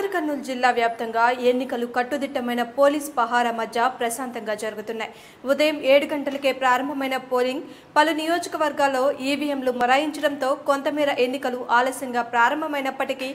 నాగర్ కర్నూలు జిల్లా వ్యాప్తంగా ఎన్నికలు కట్టుదిట్టమైన పోలీస్ పహారా మధ్య ప్రశాంతంగా జరుగుతున్నాయి. ఉదయం 7 గంటలకే ప్రారంభమైన పోలింగ్ పలు నియోజకవర్గాల్లో ఈవీఎంలు మొరాయించడంతో కొంతమేర ఎన్నికలు ఆలస్యంగా ప్రారంభమైనప్పటికీ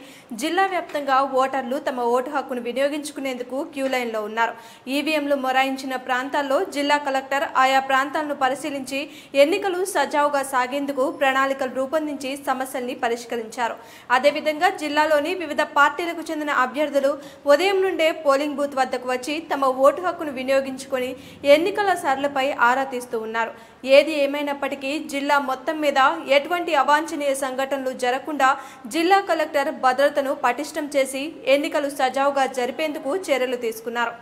జిల్లా వ్యాప్తంగా ఓటర్లు తమ ఓటు హక్కును వినియోగించుకునేందుకు క్యూలైన్లో ఉన్నారు. ఈవీఎంలు మొరాయించిన ప్రాంతాల్లో జిల్లా కలెక్టర్ ఆయా ప్రాంతాలను పరిశీలించి ఎన్నికలు సజావుగా సాగేందుకు ప్రణాళికలు రూపొందించి సమస్యల్ని పరిష్కరించారు. అదేవిధంగా జిల్లాలోని వివిధ పార్టీలకు చెందిన అభ్యర్థులు ఉదయం నుండే పోలింగ్ బూత్ వద్దకు వచ్చి తమ ఓటు హక్కును వినియోగించుకొని ఎన్నికల సరళిపై ఆరా తీస్తూ ఉన్నారు. ఏది ఏమైనప్పటికీ జిల్లా మొత్తం మీద ఎటువంటి అవాంఛనీయ సంఘటనలు జరగకుండా జిల్లా కలెక్టర్ భద్రతను పటిష్టం చేసి ఎన్నికలు సజావుగా జరిపేందుకు చర్యలు తీసుకున్నారు.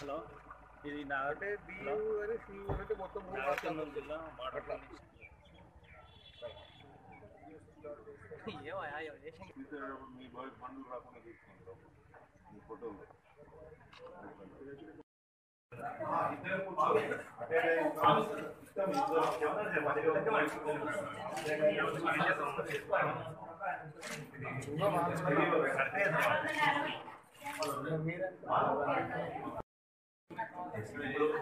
హలో, ఇది నాగర్ కర్నూలు జిల్లా బార్డర్ మీ బాయ్ పండ్లు రాకుండా తీసుకుంటాం మీ ఫోటోలు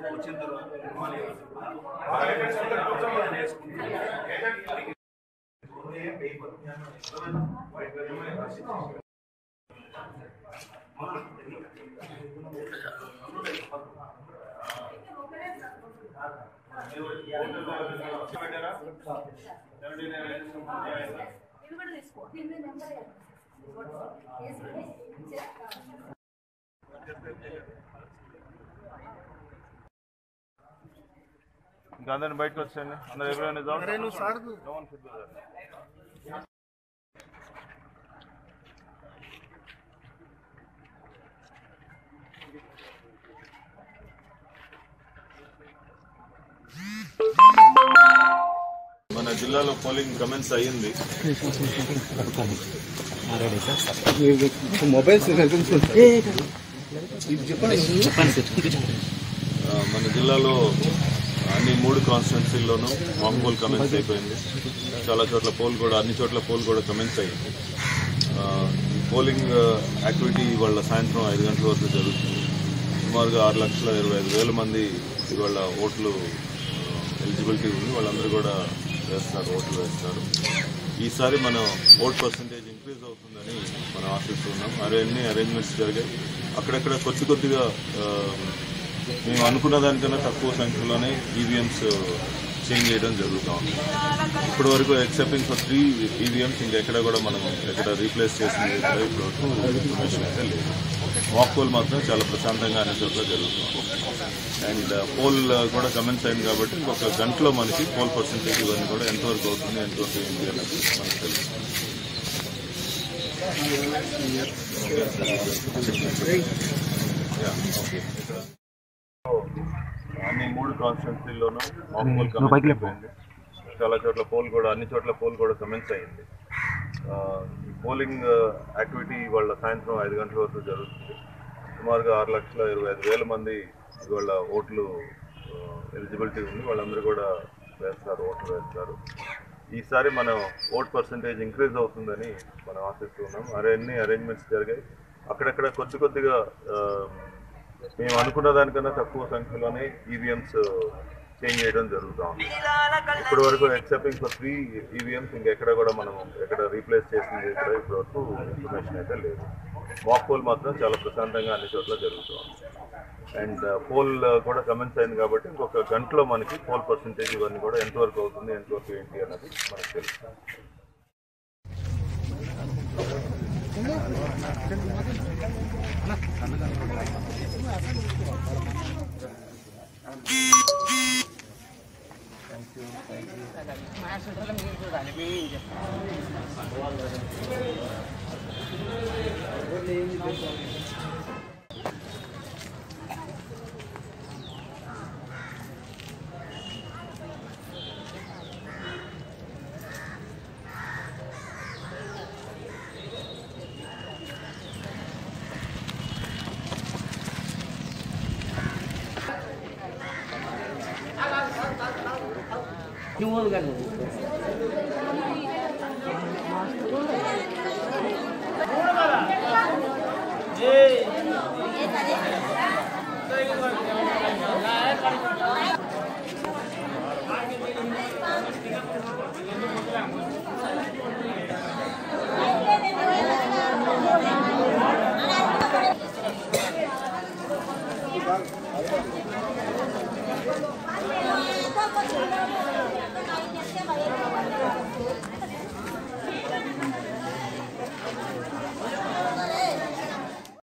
వచ్చిన తర్వాత అందరిని బయటకు వచ్చేయండి. అందరు ఎవరైనా మన జిల్లాలో పోలింగ్ కమెంట్స్ అయ్యింది. మన జిల్లాలో అన్ని 3 కాన్స్టిట్యున్సీల్లోనూ మాంగోల్ కమెంట్స్ అయిపోయింది. చాలా చోట్ల పోల్ కూడా కమెంట్స్ అయ్యింది. పోలింగ్ యాక్టివిటీ ఇవాళ సాయంత్రం 5 గంటల వరకు జరుగుతుంది. సుమారుగా 6,25,000 మంది ఇవాళ ఓట్లు ఎలిజిబిలిటీ ఉంది. వాళ్ళందరూ కూడా ఓట్లు వేస్తారు. ఈసారి మనం ఓట్ పర్సంటేజ్ ఇంక్రీజ్ అవుతుందని మనం ఆశిస్తున్నాం. అన్ని అరేంజ్మెంట్స్ జరిగాయి. అక్కడక్కడ కొద్దిగా మేము అనుకున్న దానికన్నా తక్కువ సంఖ్యలోనే ఈవీఎంస్ చేంజ్ చేయడం జరుగుతూ ఉంది. ఇప్పటి వరకు ఎక్సెప్టింగ్ ఫర్ 3 ఈవీఎంస్ ఇంకా ఎక్కడ కూడా మనం రీప్లేస్ చేసిన ఇప్పటివరకు ఇన్ఫర్మేషన్ అయితే లేదు. వాక్ పోల్ మాత్రం చాలా ప్రశాంతంగా అనే చోట్ల జరుగుతుంది. అండ్ పోల్ కూడా కమెంట్స్ అయింది కాబట్టి ఇంకొక గంటలో మనకి పోల్ పర్సంటేజ్ ఇవన్నీ కూడా ఎంతవరకు అవుతుంది, ఎంతవరకు ఏంటి అనేది మనకు తెలుస్తుంది. అన్ని 3 కాన్స్టిట్యున్సీల్లోనూ మాంగోల్ కమెంట్స్ అయిపోయింది. చాలా చోట్ల పోల్ కూడా కమెంట్స్ అయ్యింది. పోలింగ్ యాక్టివిటీ ఇవాళ సాయంత్రం 5 గంటల వరకు జరుగుతుంది. సుమారుగా 6,25,000 మంది ఇవాళ ఓట్లు ఎలిజిబిలిటీ ఉంది, వాళ్ళందరూ కూడా ఓట్లు వేస్తారు. ఈసారి మనం ఓట్ పర్సంటేజ్ ఇంక్రీజ్ అవుతుందని మనం ఆశిస్తున్నాం. అన్ని అరేంజ్మెంట్స్ జరిగాయి. అక్కడక్కడ కొద్దిగా మేము అనుకున్న దానికన్నా తక్కువ సంఖ్యలోనే ఈవీఎంస్ చేంజ్ చేయడం జరుగుతాం. ఇప్పటి వరకు ఎక్సెప్టింగ్ ఫర్ 3 ఈవీఎంస్ ఇంకెక్కడ కూడా మనం రీప్లేస్ చేసింది కూడా ఇప్పటివరకు ఇన్ఫర్మేషన్ అయితే లేదు. మాక్ పోల్ మాత్రం చాలా ప్రశాంతంగా అన్ని చోట్ల జరుగుతాం. అండ్ పోల్ కూడా కమెంట్స్ అయింది కాబట్టి ఇంకొక గంటలో మనకి పోల్ పర్సంటేజ్ ఇవన్నీ కూడా ఎంతవరకు అవుతుంది, ఎంతవరకు ఏంటి అన్నది మనకు తెలుసు. You won't get it.